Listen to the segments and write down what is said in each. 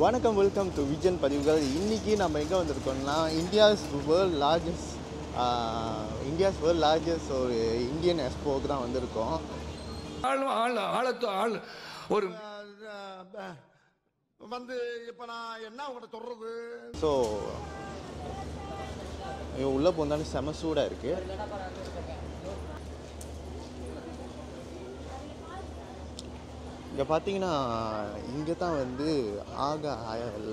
Welcome to Vision so. Today we are India's world largest Indian expo. So, this is இங்க பாத்தீங்கன்னா இங்க தான் வந்து ஆக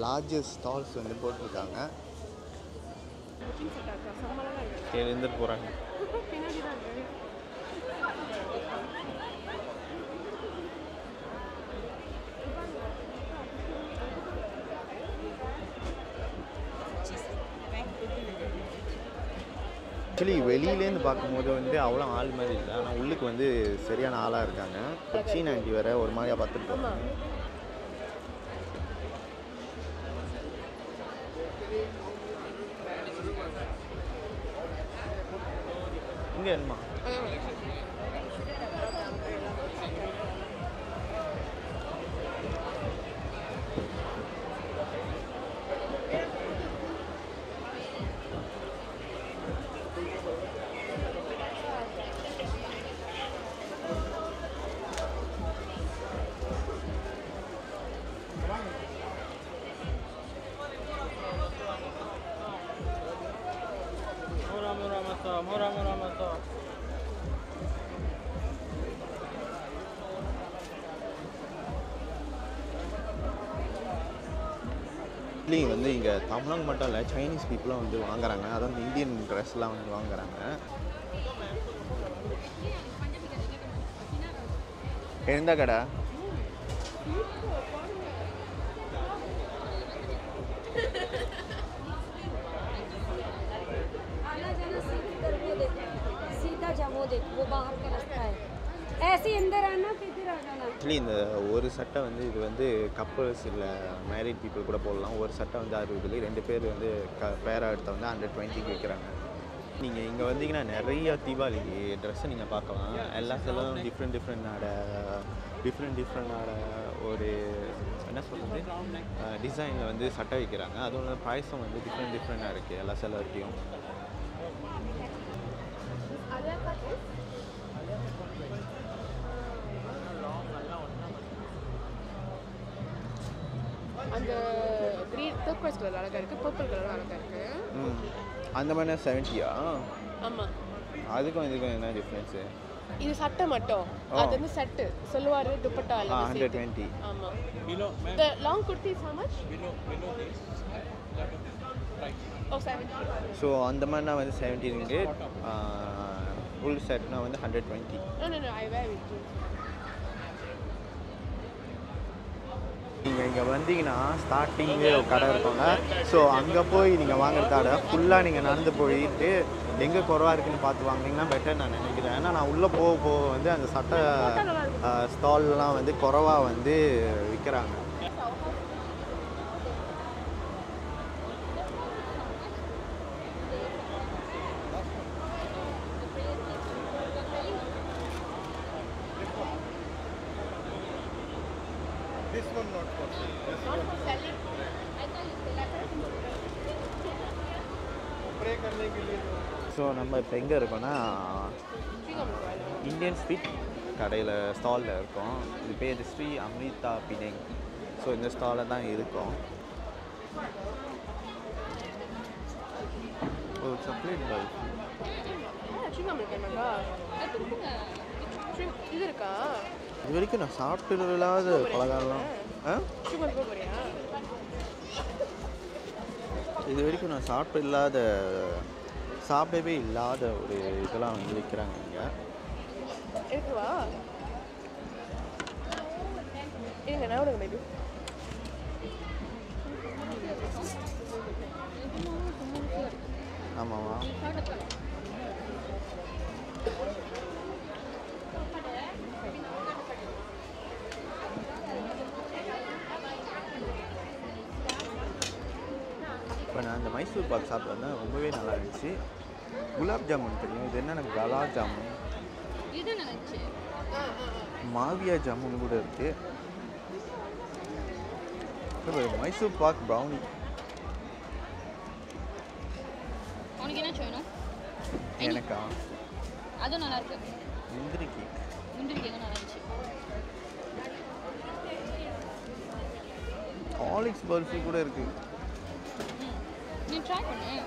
largest stalls வந்து போட்டுருக்காங்க. கேளேந்து போறாங்க. Actually, Veli Lane பாக்கும்போது வந்து அவ்வளவு ஆள் மாதிரி இல்ல. ஆனா உள்ளுக்கு வந்து சரியான ஆளா இருக்காங்க. சீன ஆண்டி வேற ஒரு மாதிரியா பாத்துட்டு. இங்க என்னமா? Actually, வந்து இங்க Thamlang மட்டல Chinese people வந்து வாங்குறாங்க. அதாவது Indian dress எல்லாம் வந்து வாங்குறாங்க. எந்த கடை? Actually, one set is couples and married people. One set is 100 people. You can see many dresses here. Different design. The price is different. And the green, turquoise color, purple color. And the one is 70. Amma. That's the difference. This is satta matto. That is set. Salwar, dupatta. 120. Amma. The long kurti is how much? Below this. Oh, 70. So on the man is 70 ringgit. Full set now 120. No. I wear it too. நீங்க வந்தீங்கன்னா ஸ்டார்டிங்ல ஒரு கடை இருக்குங்க. So அங்க போய் நீங்க வாங்குறதால ஃபுல்லா நீங்க நடந்து போயிட்டு எங்க குறவா இருக்குன்னு பார்த்து வாங்குனீங்கன்னா பெட்டர் நான் நினைக்கிறேன். ஏன்னா நான் உள்ள போக வந்து அந்த சட்ட ஸ்டால்லாம் வந்து குறவா வந்து விக்கறாங்க. This one not for sale. Not for selling. I thought it's electric. So, நம்ம எங்க இருக்கோம்னா இந்தியன் ஸ்ட்ரீட் கடையில ஸ்டால்ல இருக்கோம். இது பேர் ஸ்ரீ அம்ரிதா பினேங். சோ இந்த ஸ்டால்ல தான் இருக்கோம். ஒரு சாக்லேட் பால். சின்ன அமெரிக்கன்கா. இது இருக்கா? Where is the soft pillow? The Mysore pak ரொம்பவே நல்லா இருந்துச்சு. குலாப் ஜாமுன் தெரியும். இது என்னன்னா Gulab jamun. இது என்னது? மாவியா ஜாமுன் கூட இருக்கு. Mysore pak brownie. All its burfi kuda irukku. You try it.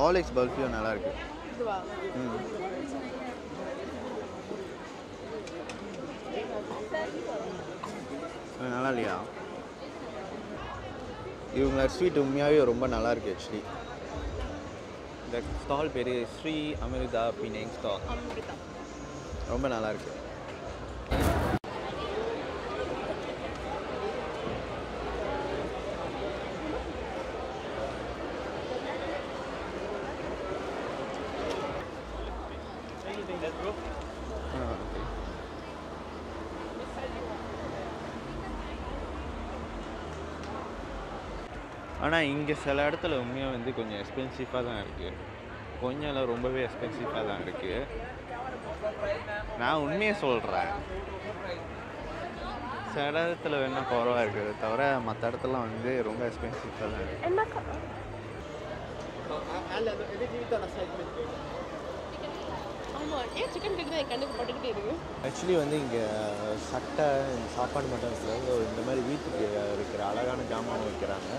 All its bulky on Alarka. You are sweet ummiyavi romba nalla irukku actually. That stall peri Sri Amrita Penang stall. Amrita. Romba nalla irukku. ஆனா இங்க சில இடத்துல உண்மையா வந்து கொஞ்சம் எக்ஸ்பென்சிவா தான் இருக்கு. கொஞ்சம்ல ரொம்பவே எக்ஸ்பென்சிவா தான் இருக்கு. நான் உண்மையே சொல்றேன். சில இடத்துல என்ன குறவா இருக்கு. தவிர மத்த இடத்துல வந்து ரொம்ப எக்ஸ்பென்சிவா தான் இருக்கு. Actually, when they Sakta and Sapan Matas, the Mary Wheat, Alagana Jama, Kerana.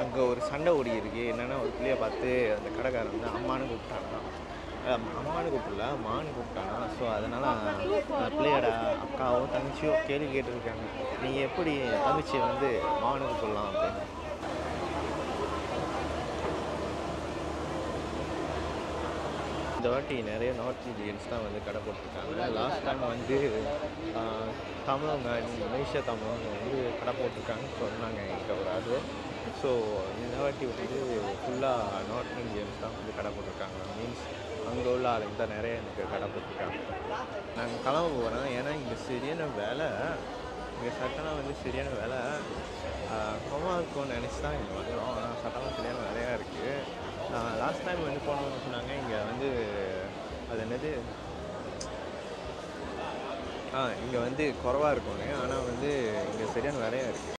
அங்க ஒரு சண்டை ஓடி இருக்கு என்னன்னா ஒரு புள்ளைய பார்த்து அந்த கடகாரன் வந்து அம்மானு கூப்பிட்டானாம் அம்மானு கூப்பிடல மானு கூப்பிட்டானா சோ அதனால புள்ளையோட அக்காவோ தங்கச்சியோ கேள்வி கேட்டிருக்காங்க நீ எப்படி தங்கச்சியை வந்து மானு கூப்பிடலாம் அப்படின்னு இந்த வாட்டி நிறைய நார்த் இந்தியன்ஸ் தான் வந்து கடை போட்டுருக்காங்க லாஸ்ட் டைம் வந்து தம்லாங் மலேசியா தம்லாங் வந்து கடை போட்டுருக்காங்கன்னு சொன்னாங்க என்கிட்ட ஒரு ஆள் ஸோ இந்த வாட்டி வந்து ஃபுல்லாக நார்த் இந்தியன்ஸ் தான் வந்து கடை போட்டிருக்காங்க மீன்ஸ் அங்கே உள்ள ஆளுங்க தான் நிறைய எனக்கு கடை போட்டிருக்காங்க நாங்கள் கிளம்ப போகிறோம் ஏன்னா இங்கே சரியான வேலை இங்கே சட்டனா வந்து சரியான வேலை கம்மா இருக்கும்னு நினச்சி தான் இங்கே வந்துடும் ஆனால் சட்டனா சரியான வேலையாக இருக்குது லாஸ்ட் டைம் வந்து போனோம்னு சொன்னாங்க இங்கே வந்து அது என்னது இங்கே வந்து குறவாக இருக்குங்க ஆனால் வந்து இங்கே சரியான வேலையாக இருக்குது